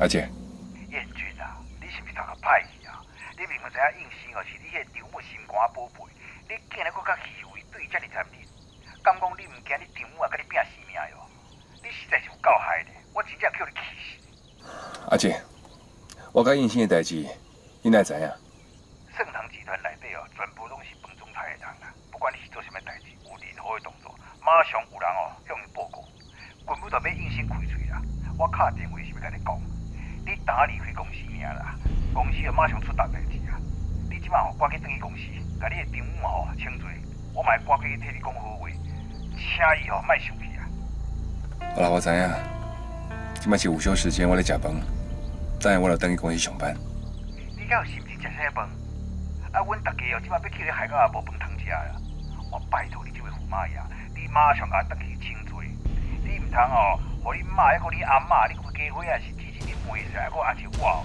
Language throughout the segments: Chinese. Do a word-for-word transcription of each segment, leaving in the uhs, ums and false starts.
阿姐，燕君啊，你是不是头壳歹去啊？你明明知影应生哦是你迄丈母心肝宝贝，你竟然搁较虚伪，对遮尔残忍，敢讲你唔惊你丈母啊，甲你拼性命哟？你实在是有够害的，我真正叫你气死！阿姐，我甲应生的代志，你乃知影？盛唐集团内底哦，全部拢是饭中台的人啊，不管你是做啥物代志，有任何的动作，马上有人哦向你报告，根本就要应生开嘴啦。我敲电话是要甲你讲。 你打离开公司尔啦，公司啊马上出大代志啊！你即摆哦赶紧回去公司，甲你的丈母哦请罪，我嘛赶紧替你讲好话，请伊哦卖生气啊！好啦，我知影，即摆是午休时间，我咧食饭，等下我著等去公司上班。你敢有心情食啥饭？啊，阮大家哦即摆要去咧海港也无饭通食啊！我拜托你这位驸马爷，你马上啊倒去请罪，你唔通哦，互你妈抑个你阿嬷，你规家伙也是。 袂使，我阿叔我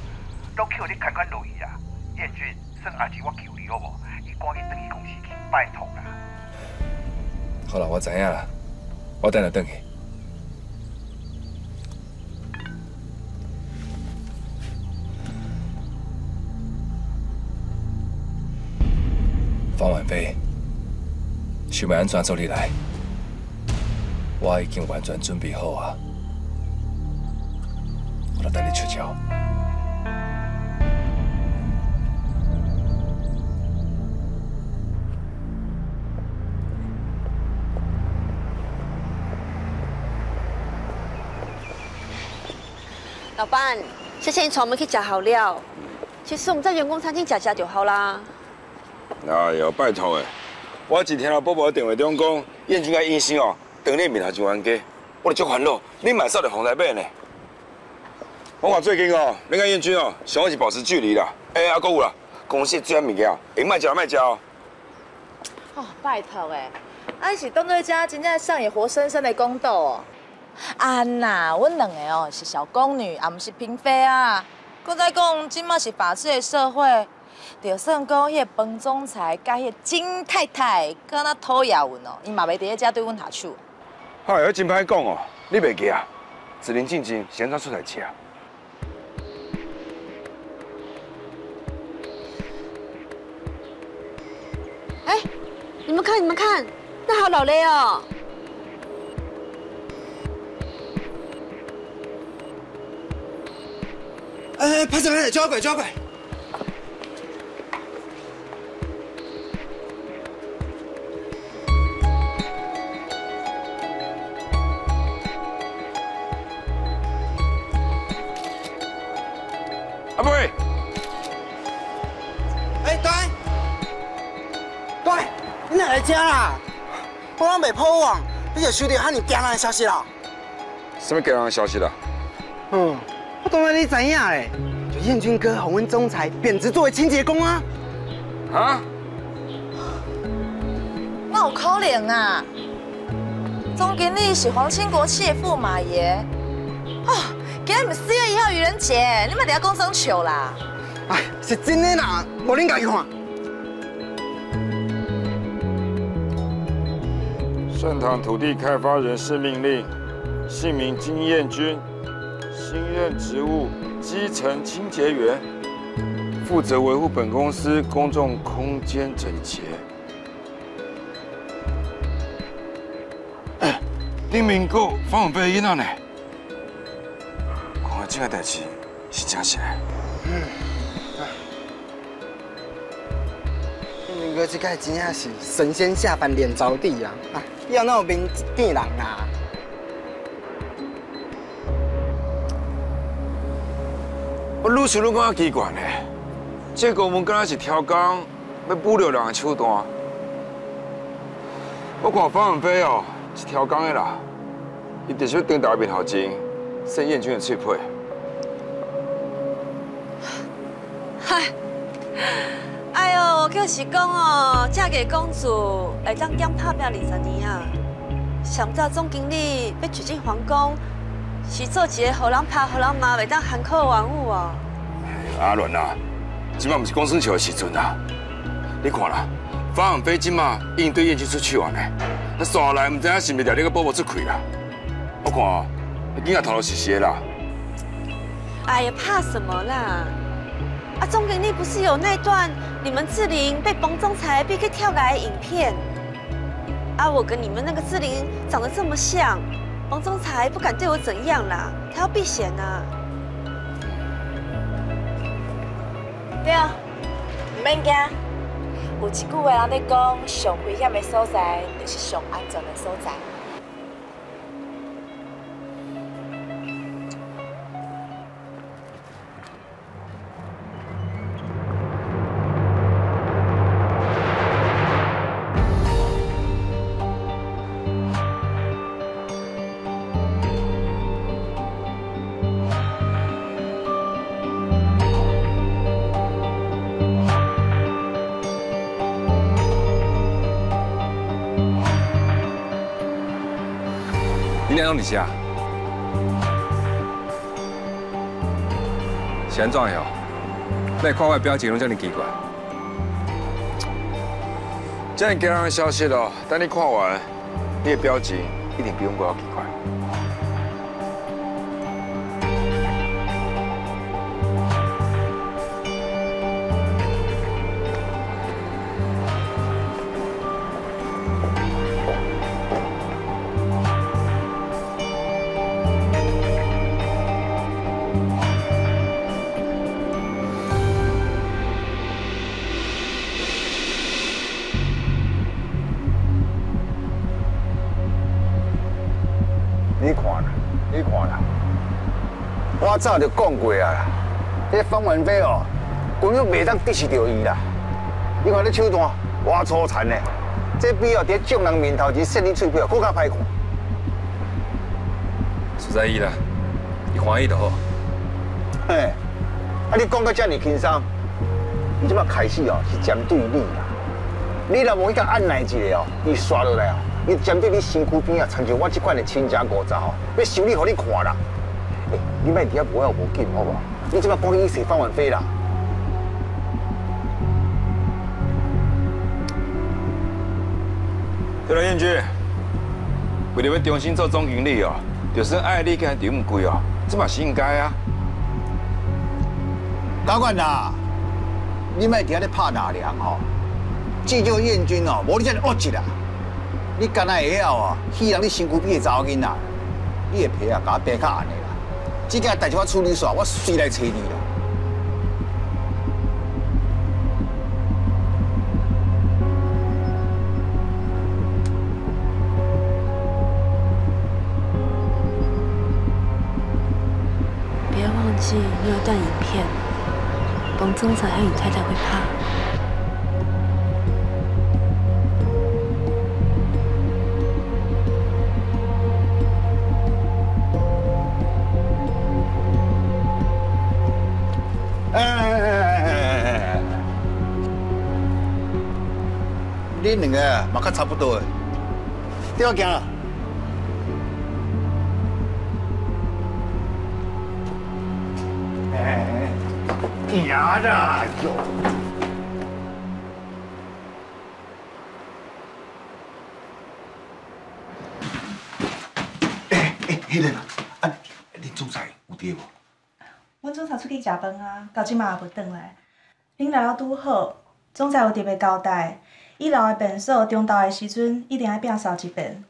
都叫你看看落去啦。燕君，算阿叔我求你好无？你赶紧回去公司去，拜托啦。好啦，我知影啦，我等下回去。方婉霏，想要安怎做你来？我已经完全准备好啊。 我带你出招。老板，谢谢你带我们去吃好料。其实我们在员工餐厅吃吃就好啦。哎呦，拜托诶！我一听到宝宝电话中讲，燕君甲应生哦，当面面头上冤家，我着足烦恼。你买少着放在面呢？ 我看最近哦，你跟燕君哦，想要是保持距离啦。哎，啊，搁有啦，公司最爱物件哦，会卖食卖食哦。哦，拜托哎，啊是当作家真正上演活生生的宫斗哦。啊呐，阮两个哦是小宫女，啊毋是嫔妃啊。搁再讲，即马是法治的社会，就算讲迄个房总裁甲迄个金太太，敢若讨厌阮哦，伊嘛袂伫咧遮对阮下手。哎呦，真歹讲哦，你袂记啊？子林进前是安怎出代志啊？ 哎，你们看，你们看，那好老累哦。哎，拍手拍手，交鬼交鬼。阿伯，哎，对。 你哪来家啦？我拢未破网，你就收到遐尼惊人的消息啦？什么惊人的消息啦？嗯，我当然你知影嘞，就燕君哥洪文总裁贬值作为清洁工啊。啊？那有可能啊？总经理是皇亲国戚的驸马爷。哦，今日四月一号愚人节，你们得要讲生笑啦。哎，是真的啦，无恁家去看。 盛唐土地开发人事命令，姓名金燕君，新任职务基层清洁员，负责维护本公司公众空间整洁。哎，丁明哥方文霏囡仔呢？看这个代志是真实。嗯，丁明哥这个真正是神仙下凡脸着地啊！啊 要那有面见人啊！我愈想愈感觉奇怪呢，这个我们敢若是超工要捕捉人的手段。我看方文霏哦是超工的啦，伊直接当大面头前说燕君的嘴皮。嗨，哎呦，就是讲哦，嫁给公主。 来当养拍拼二十年啊！想不到总经理被娶进皇宫，是做一个互人拍、互人骂、袂当含口的玩物哦。阿伦啊，今麦不是讲生笑的时阵啊！你看啦，方文霏今麦已经对燕君出手啊呢，那耍来唔知影是咪调你个宝宝出气啦？我看，囡仔头脑是斜啦。哎呀，怕什么啦？啊，中给内不是有那段你们志玲被彭总裁逼去跳崖的影片？啊，我跟你们那个志玲长得这么像，彭总裁不敢对我怎样啦，他要避嫌啊。对啊，唔免惊。有一句话人咧讲，上危险的所在，就是上安全的所在。 你是啊？是安怎的哦？那看我的表情拢这么奇怪。这么惊人的消息哦，等你看完，你的表情一定比我搁较奇怪。我早就讲过啊啦，这方文飞哦，根本袂当得失到伊啦。你看你手段偌粗残嘞，这比哦在众人面头前扇你嘴皮哦，更加歹看。实在伊啦，伊欢喜就好。嘿，啊你讲到这么轻松，伊即马开始哦是针对你啦。你若无去甲按耐一下哦，伊刷落来哦，伊针对你身躯边啊，参像我这款的亲家五杂哦，要收你，互你看啦。 你卖底下不要无劲，好不好？你这摆光一时放完飞啦。对了，燕君，为了要重新做总经理哦，就算爱你跟丢唔贵哦，这嘛是应该啊。高管呐，你卖底下咧拍哪凉哦？至少燕君哦，无你这样恶气啦。你干那会晓哦？欺人你身躯边的查某囡仔，你的皮啊，甲白卡安尼。 这件代志我处理煞，我随来找你啦。别忘记你有段影片，彭总裁和你太太会怕。 恁两个嘛，较差不多的，对我行啦。哎，娘的！哎哎，迄个啦，啊，恁总裁有伫无？阮总裁出去食饭啊，到即嘛也无转来。恁来了拄好，总裁有特别交代。 一楼的便所，中昼的时阵一定要摒扫一遍，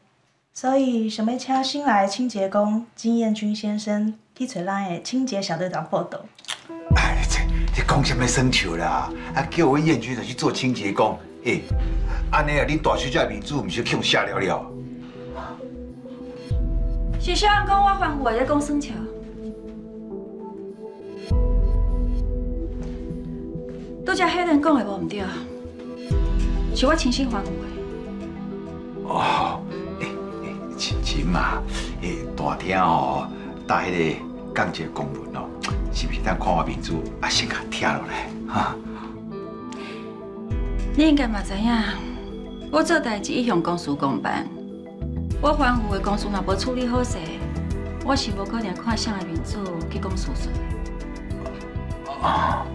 所以想要请新来的清洁工金彦君先生去找咱的清洁小队长报道。哎，这你讲什么生笑啦？啊，叫阮彦君来去做清洁工，哎，安尼啊，你大小姐面子唔是去下了了？是小安讲我反话，在讲生笑。拄只黑人讲的无唔对。 是我亲身反悔。哦，诶、欸、诶，亲亲嘛，诶、欸，大厅哦，搭迄个降级公文哦，是不是咱看我面子，啊先甲听落来哈？你应该嘛知影，我做代志一向公事公办，我反悔的公事若无处理好势，我是无可能看谁的面子去讲事实。哦。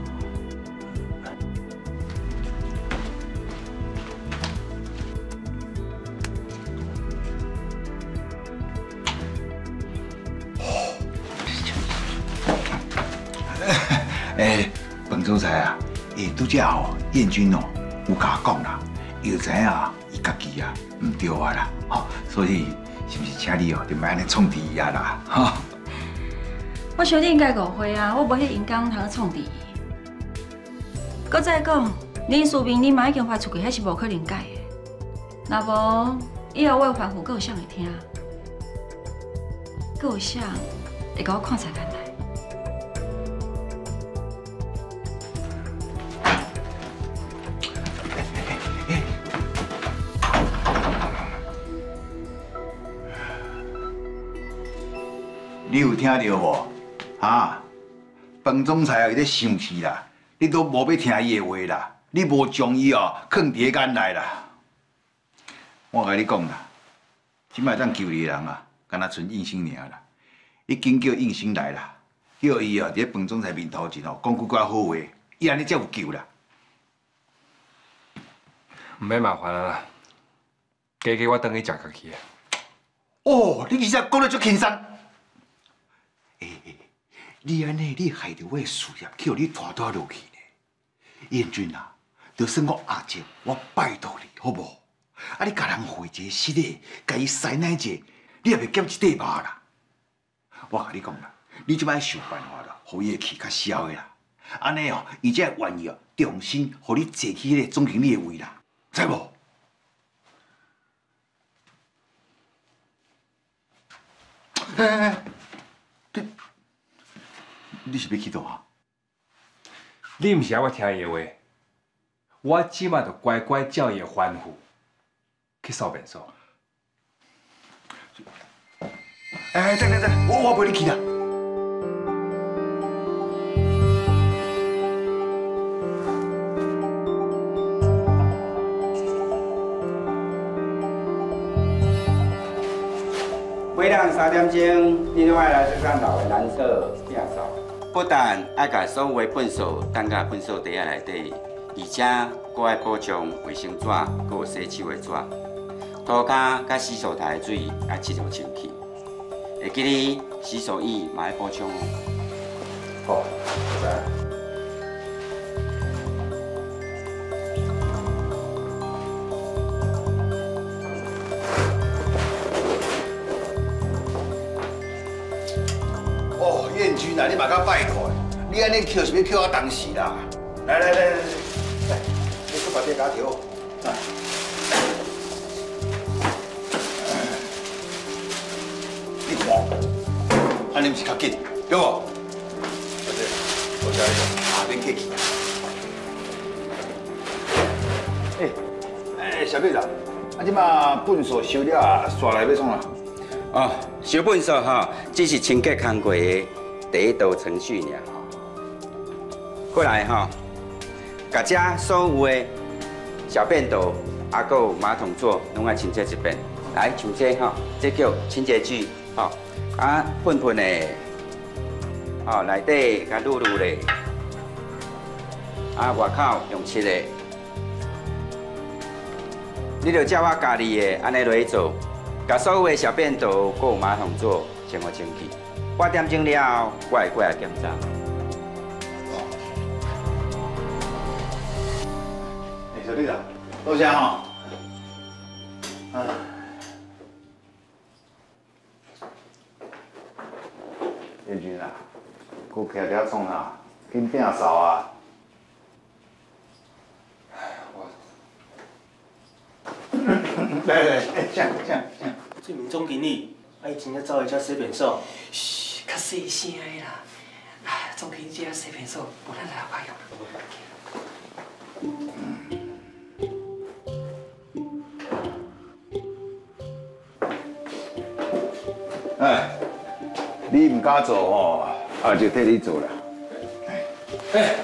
哎，本所在啊，诶，拄只吼燕君哦，有甲我讲啦，伊就知影啊，伊家己啊唔对啊啦，吼，所以是不是请你哦，就莫安尼创治伊啊啦，哈。我想你应该误会啊，我无迄闲工通去创治伊。搁再讲，你书面你嘛已经发出去，迄是无可能改的。若无，以后我有吩咐，搁有谁会听？搁有谁会甲我看在眼内？ 你有听到无？啊，彭总裁伊在生气啦，你都无要听伊的话啦，你无将伊哦放伫眼内啦。我甲你讲啦，即摆咱求你人啊，敢若存应生尔啦，已经叫应生来啦，叫伊哦伫彭总裁面头前哦讲几句好话，伊安尼才有救啦。唔免麻烦啦，加加我等伊食家己啊。哦，你其实讲得足轻松。 你安尼，你害着我的事业，叫你拖拖落去呢。燕君啊，就算我阿叔，我拜托你，好无？啊，你甲人回一个实的，甲伊使奶者，你也袂减一块肉啦。我甲你讲啦，你即摆想办法啦，互伊的气较消的啦。安尼哦，伊才会愿意哦，重新互你坐起迄个总经理的位啦，知无？哎哎哎，你。 你是要去倒啊？你毋是爱我听伊的话，我即马着乖乖照伊的吩咐去扫便所。哎，等等等，我我陪你去啦。每人三点钟，另外来这张老的蓝色摒扫。 不但爱甲所有的糞扫等甲糞扫袋仔内底，而且佫爱补充卫生纸、佮有洗手的纸。涂骹甲洗手台的水爱尽量清气。会记哩洗手液嘛要补充哦。好，拜拜。哦，燕君啊，你嘛较拜。 你安尼捡是要捡我东西啦！来来来来来，你去把这家捡。来，你看，安尼不是较紧，对不？小姐，我加一个，下边客气。哎哎，小妹子，啊，即马粪扫收了啊，刷来要创啊？哦，小粪扫哈，只是清洁工过的第一道程序尔。 过来哈、哦，把遮所有的小便斗，啊，还有马桶座，拢爱清洁一遍。来，像这哈、哦，这叫清洁剂，吼、哦，啊，喷喷的，哦，内底甲露露嘞，啊，外口用漆的，你着照我家己的安尼落去做，把所有的小便斗，还有马桶座，先互清洁。八点钟了后，我会过来检查。 小队长，多谢哈。嗯。叶军啊，佮徛遐创啥？紧摒扫啊！我。来来来，这样这样这样。这名总经理，啊，伊真正走来遮洗便所。嘘，较细声的啦。哎，总经理遮洗便所，无咱来外用。 哎，你唔敢做哦，啊就替你做啦。哎，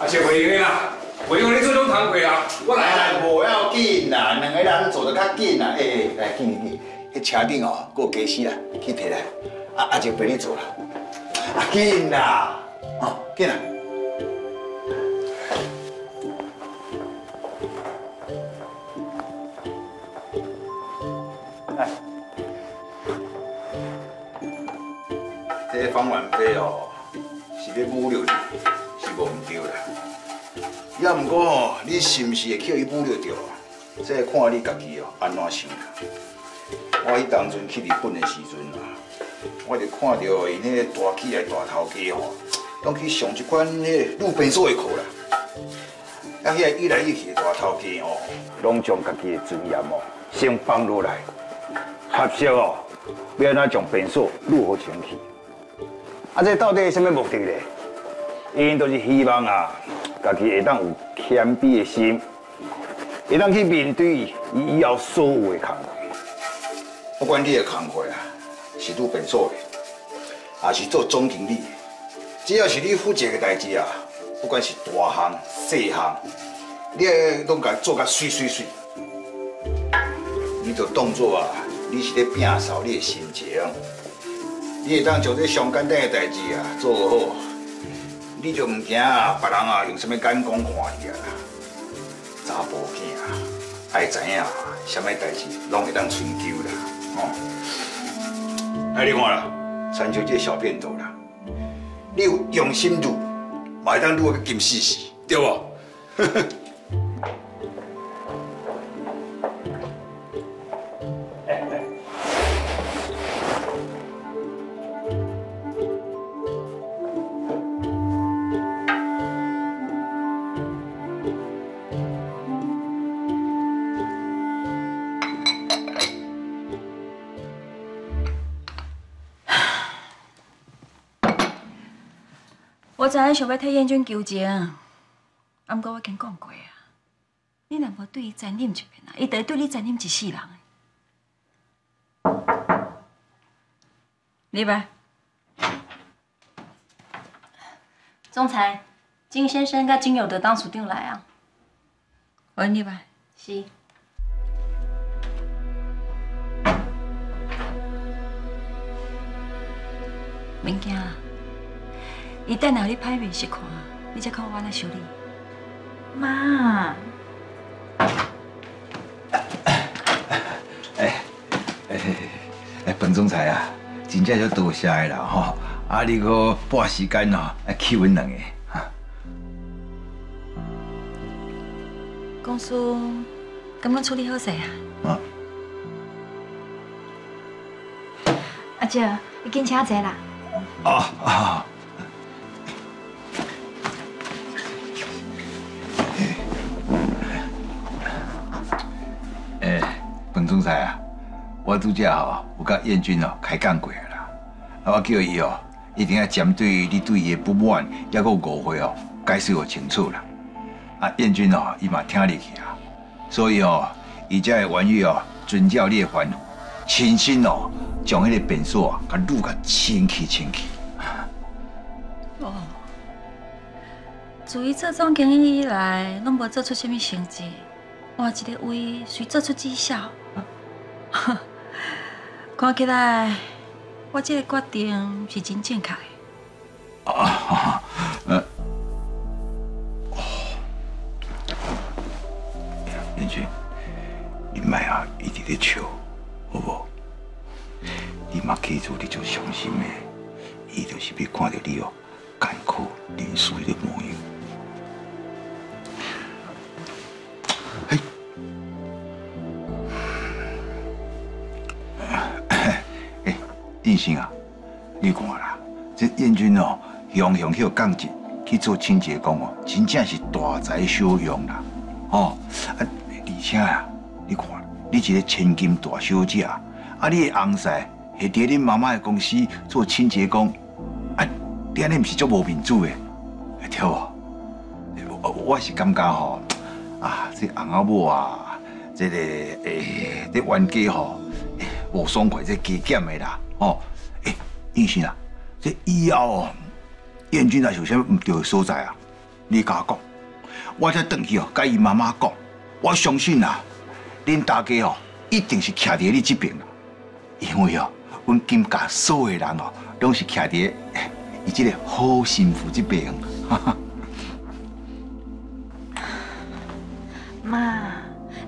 阿是袂用的啦，袂用你做种工课啊，我来啦。无要紧啦，两个人做得较紧啦。哎，来紧紧，迄车顶哦，搁加死啦，去摕来。阿阿就陪你做啦。啊紧啦，哦紧啦。哎。 这方碗杯哦，是要侮辱你，是无唔对啦。也毋过吼，你是毋是会叫伊侮辱着啊？这看你家己哦，安怎想啦？我迄当阵去日本的时阵啊，我就看到因迄大企业大头家吼，拢去上一款迄路边做的课啦。啊，遐越来越去大头家哦，拢将家己的尊严哦先放落来，学习哦，要安怎将变数如何清气？ 啊，这到底是啥物目的咧？因就是希望啊，家己会当有谦卑的心，会当去面对伊以后所有的工作。不管你的工作啊，是做便所的，还是做总经理，只要是你负责的代志啊，不管是大项、细项，你个拢甲做甲水水水，你就当作啊，你是咧摒扫你的心情。 你会当做这上简单的代志啊，做好，你就唔惊啊，别人啊用什么眼光看你啊。查甫囝啊，爱知影什么代志拢会当追究啦，哦。哎，你看啦，参照这小便斗啦，你有用心撸，嘛会当撸个金丝丝，对无？我知影想要替燕君求情，啊，不过我已经讲过啊，你若无对伊残忍一遍啊，伊就会对你残忍一世人。李白，总裁，金先生甲金友德当处长来啊。喂，李白，是。 免惊啊！伊等下你歹面色看，你再看我来修理。妈，哎哎哎，本总裁啊，真正要多谢啦吼！啊，你个半时间哦，来气阮两个哈。公司咁样处理好势啊？啊。阿姐，你紧请坐啦。 啊啊！哎，本总裁啊，我拄则吼有甲燕君哦开讲过啦，啊，我叫伊哦一定要针对你对伊的不满，还佫误会哦，解释互清楚啦。啊，燕君哦，伊嘛听入去啊，所以哦，伊才会愿意哦遵照你的吩咐，亲身哦。 将迄个便所啊，甲撸甲清气清气。哦，自伊做总经理以来，拢无做出啥物成绩，换一个位，谁做出绩效？啊、看起来我这个决定是真正确。啊，呃、啊，哦，燕君，你莫啊一直咧笑，好无？ 你嘛记住，你就伤心的，伊就是要看到你哦，艰苦忍受的模样。嘿，哎，燕生啊，你看啦，这燕君哦，雄雄去降职去做清洁工哦，真正是大材小用啦，哦，啊，而且啊，你看，你一个千金大小姐，啊，你的翁婿。 会伫恁妈妈的公司做清洁工，啊，你安尼毋是足无面子的，会听无？我是感觉吼，啊，这翁仔某啊，这个诶，这冤家吼，无爽快，这加减的啦，哦，诶，燕生啊，这以后哦，燕君啊，有啥唔对的所在啊，你甲我讲，我再转去哦，甲伊妈妈讲，我相信啊，恁大家哦，一定是徛伫你这边啦，因为哦。 阮金家所有的人哦，拢是徛伫伊即个好媳妇这边。妈，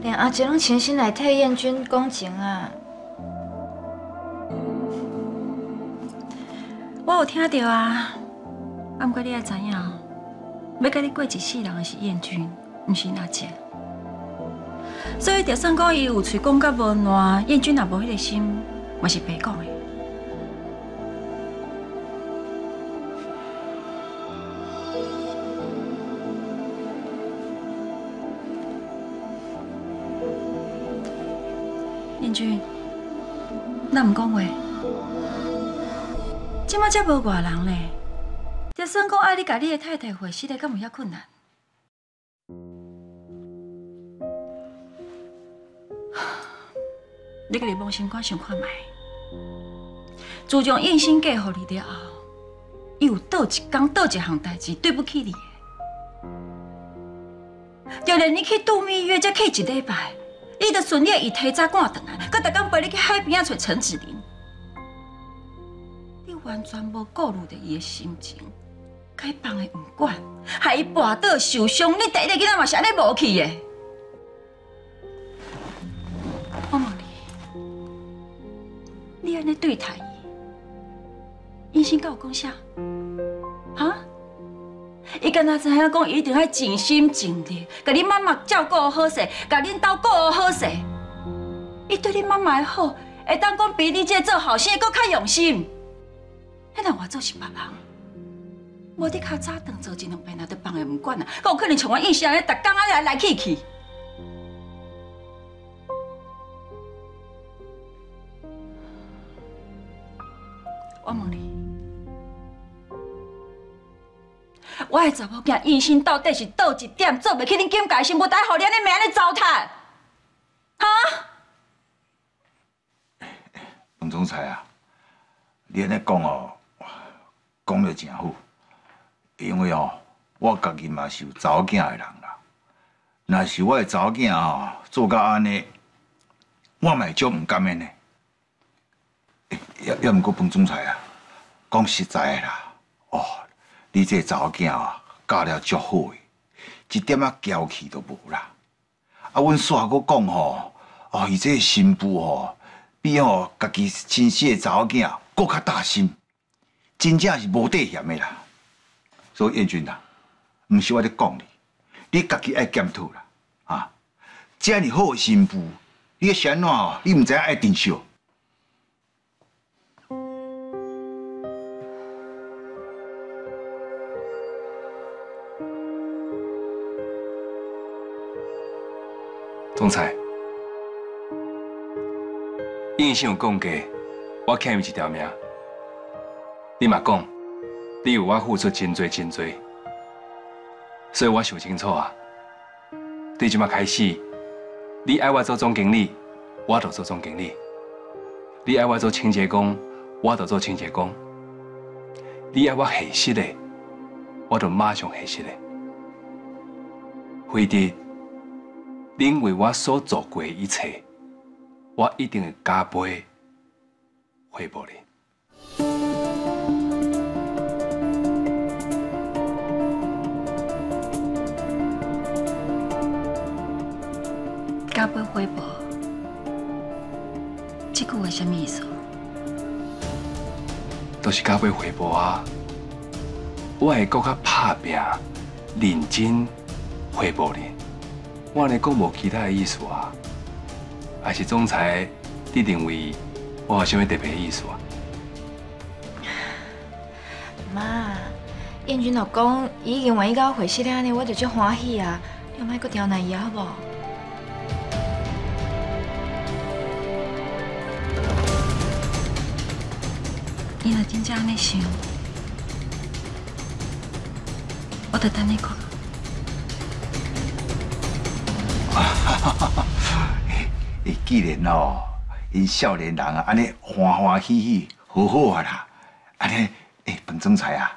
连阿姐拢全心来替燕君讲情啊！我有听到啊，啊，不过你也知影，要跟你过一世人的是燕君，不是娜姐。所以就算讲伊有嘴讲甲无烂，燕君也无迄个心，嘛是白讲的。 君，咱唔讲话，即马才无外人咧，就算讲爱你，甲你的太太回死咧，敢有遐困难？你家己往心肝想看卖，自从燕心嫁互你了后，伊有倒一工倒一项代志对不起你的，就连你去度蜜月才去一礼拜。 伊就顺利伊提早赶回来，佮逐天陪你去海边啊找陈子琳。你完全无顾虑着伊的心情，该放的唔管，害伊跋倒受伤，你第一个囡仔嘛是安尼无去的。我问你，你安尼对待伊，医生甲有讲啥？啊？伊敢若知影讲，伊一定要尽心尽力，甲恁妈妈照顾好势，甲恁兜顾好势。伊对恁妈妈的好，会当讲比你这做后生搁较用心。迄若我做是别人，无你较早当做一两遍，也得放下唔管啊，搁有可能像我印象安尼，逐天啊来来去去。我问你。 我的查某囝用心到底是倒一点做袂起恁金家的生活，才互你安尼命安尼糟蹋，哈？彭总裁啊，你安尼讲哦，讲得真好，因为哦，我家己嘛是有查某囝的人啦。若是我的查某囝哦做到安尼，我嘛足唔甘的呢。也也唔过彭总裁啊，讲实在的啦，哦。 你这查某囝啊，教了足好诶，一点仔娇气都无啦。啊，阮煞阁讲吼，哦，伊这新妇吼，比吼家己亲生诶查某囝搁较大心，真正是无底线诶啦。所以燕君啊，毋是我咧讲你，你家己爱检讨啦，啊，遮尔好诶新妇，你个安怎哦？你毋知影爱珍惜。 总裁，伊先有讲过，我欠伊一条命。你嘛讲，你有我付出真多真多，所以我想清楚啊。对即马开始，你爱我做总经理，我就做总经理；你爱我做清洁工，我就做清洁工；你爱我下息的，我就马上下息的。非得。 因为我所做过的一切，我一定会加倍回报你。 加倍回报，这句话什么意思？就是加倍回报啊！我会更加打拼、认真回报你。 我安尼讲无其他的意思啊，还是总裁你认为我有啥物特别的意思啊？妈，燕君老公伊已经愿意甲我回息了，安尼我就足欢喜啊！你莫阁刁难伊好无？伊若真正安尼想，我就等你看。 诶，既然哦，因少年人啊，安尼欢欢喜喜，好好啊啦，安尼诶，彭总裁啊，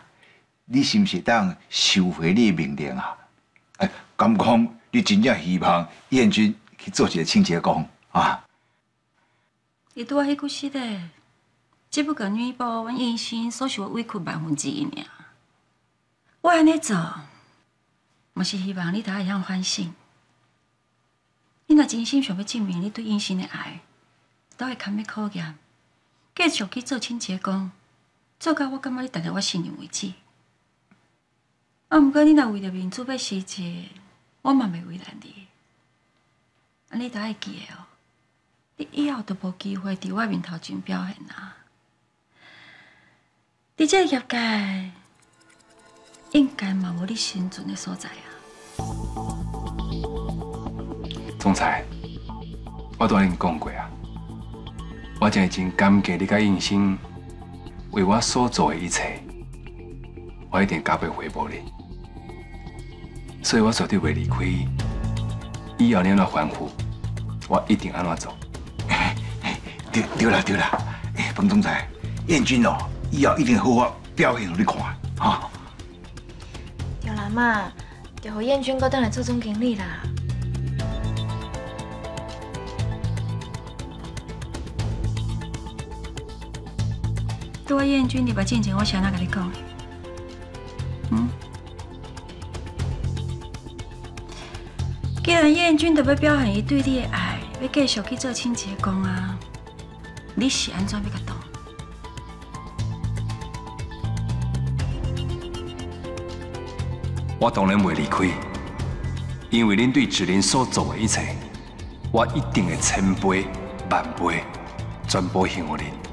你是毋是当收回你的命令啊？诶，敢讲你真正希望燕君去做一个清洁工啊？伊拄啊迄句实咧，只不过女保阮燕心所受委屈万分之一尔。我安尼做，嘛是希望你大家会晓反省。 你若真心想要证明你对燕心的爱，都会堪要考验，继续去做清洁工，做到我感觉你值得我信任为止。啊，毋过你若为着面子要辞职，我嘛袂为难你。啊，你倒爱记诶哦，你以后都无机会伫我面头前表现啊。伫这个业界，应该嘛无你生存诶所在啊。总裁，我都安尼讲过啊，我真真感激你甲应生为我所做诶一切。 我一定加倍回报你，所以我绝对袂离开。以后你若吩咐，我一定安怎做。对对啦对啦，哎，彭总裁，燕君哦，以后一定好好表现给你看，哈。对啦妈，就让燕君搁倒来做总经理啦。对啊，燕君，你把进前我想哪甲你讲？ 嗯，既然燕君特别表现伊对你的爱，要继续去做清洁工啊，你是安怎要甲当？我当然袂离开，因为恁对子林所做的一切，我一定会千倍万倍全部还给恁。